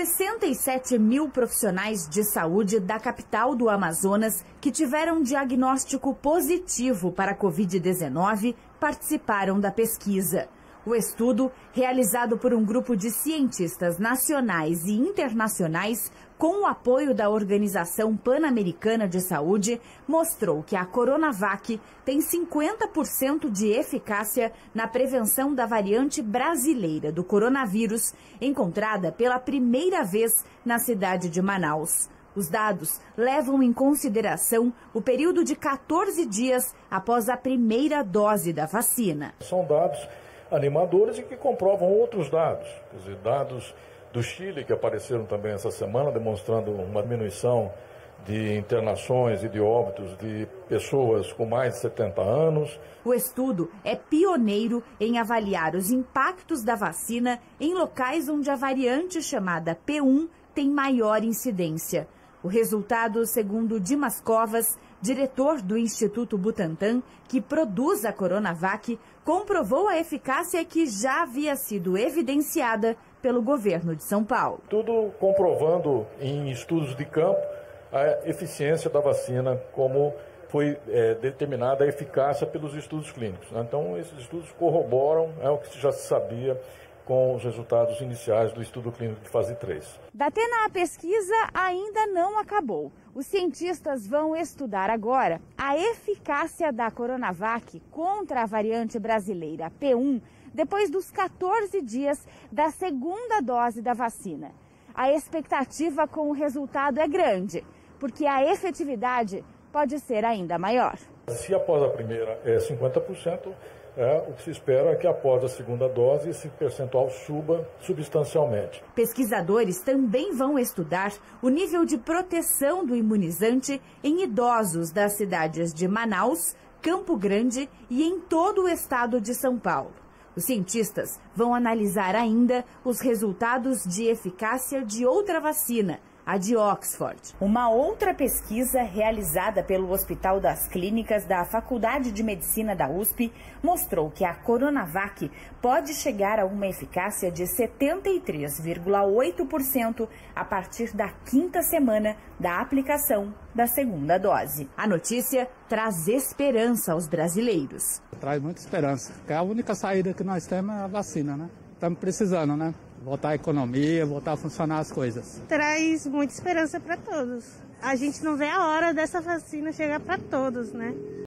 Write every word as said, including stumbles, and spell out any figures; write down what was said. sessenta e sete mil profissionais de saúde da capital do Amazonas que tiveram diagnóstico positivo para a covid dezenove participaram da pesquisa. O estudo, realizado por um grupo de cientistas nacionais e internacionais, com o apoio da Organização Pan-Americana de Saúde, mostrou que a CoronaVac tem cinquenta por cento de eficácia na prevenção da variante brasileira do coronavírus, encontrada pela primeira vez na cidade de Manaus. Os dados levam em consideração o período de quatorze dias após a primeira dose da vacina. São dados animadores e que comprovam outros dados, quer dizer, dados do Chile que apareceram também essa semana, demonstrando uma diminuição de internações e de óbitos de pessoas com mais de setenta anos. O estudo é pioneiro em avaliar os impactos da vacina em locais onde a variante chamada P um tem maior incidência. O resultado, segundo Dimas Covas, diretor do Instituto Butantan, que produz a CoronaVac, comprovou a eficácia que já havia sido evidenciada pelo governo de São Paulo. Tudo comprovando em estudos de campo a eficiência da vacina, como foi é, determinada a eficácia pelos estudos clínicos. Então, esses estudos corroboram é, o que já se sabia com os resultados iniciais do estudo clínico de fase três. Datena, a pesquisa ainda não acabou. Os cientistas vão estudar agora a eficácia da CoronaVac contra a variante brasileira P um depois dos quatorze dias da segunda dose da vacina. A expectativa com o resultado é grande, porque a efetividade pode ser ainda maior. Se após a primeira é cinquenta por cento, É, o que se espera é que após a segunda dose esse percentual suba substancialmente. Pesquisadores também vão estudar o nível de proteção do imunizante em idosos das cidades de Manaus, Campo Grande e em todo o estado de São Paulo. Os cientistas vão analisar ainda os resultados de eficácia de outra vacina, a de Oxford. Uma outra pesquisa realizada pelo Hospital das Clínicas da Faculdade de Medicina da U S P mostrou que a CoronaVac pode chegar a uma eficácia de setenta e três vírgula oito por cento a partir da quinta semana da aplicação da segunda dose. A notícia traz esperança aos brasileiros. Traz muita esperança, porque a única saída que nós temos é a vacina, né? Estamos precisando, né? Voltar a economia, voltar a funcionar as coisas. Traz muita esperança para todos. A gente não vê a hora dessa vacina chegar para todos, né?